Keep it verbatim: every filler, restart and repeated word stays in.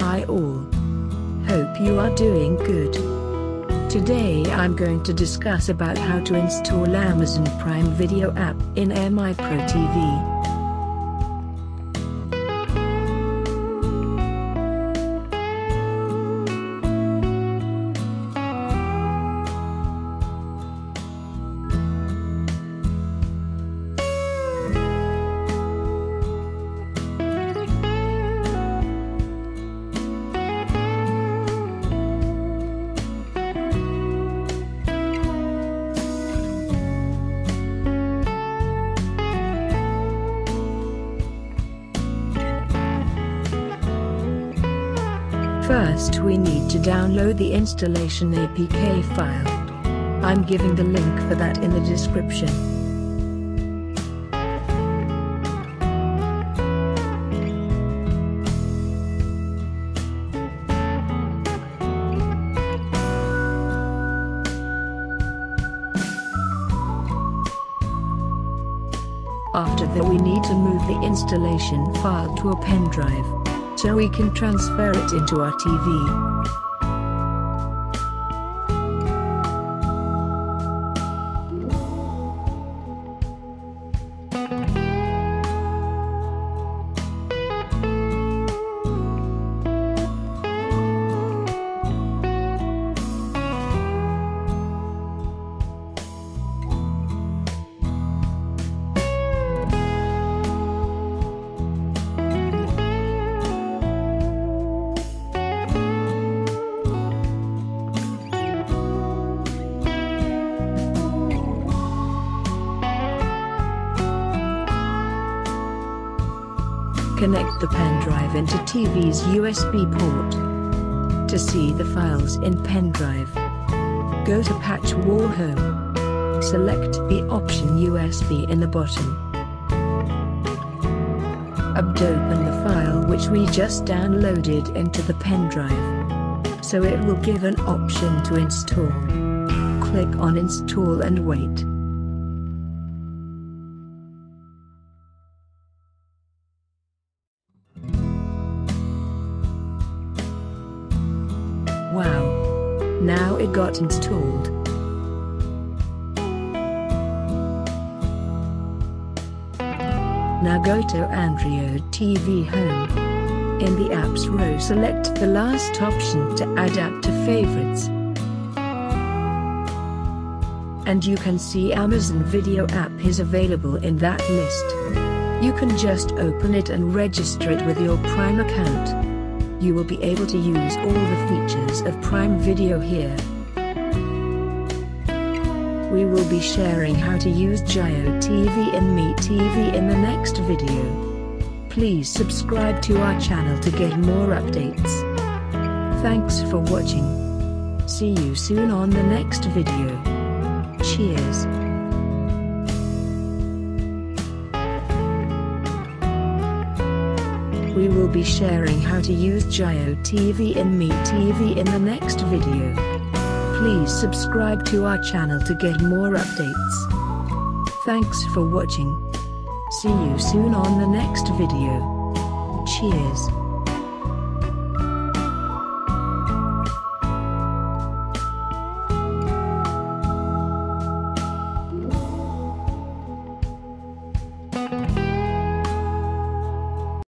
Hi all. Hope you are doing good. Today I'm going to discuss about how to install Amazon Prime Video app in Mi T V Pro. First, we need to download the installation A P K file. I'm giving the link for that in the description. After that, we need to move the installation file to a pen drive, so we can transfer it into our T V. Connect the pen drive into T V's U S B port. To see the files in pen drive, go to PatchWall Home. Select the option U S B in the bottom. Open the file which we just downloaded into the pen drive, so it will give an option to install. Click on install and wait. Wow! Now it got installed. Now go to Android T V Home. In the apps row, select the last option to add app to favorites. And you can see Amazon Video app is available in that list. You can just open it and register it with your Prime account. You will be able to use all the features of Prime Video here. We will be sharing how to use Jio T V and Mi T V in the next video. Please subscribe to our channel to get more updates. Thanks for watching. See you soon on the next video. Cheers. We will be sharing how to use Jio T V and Mi T V in the next video. Please subscribe to our channel to get more updates. Thanks for watching. See you soon on the next video. Cheers.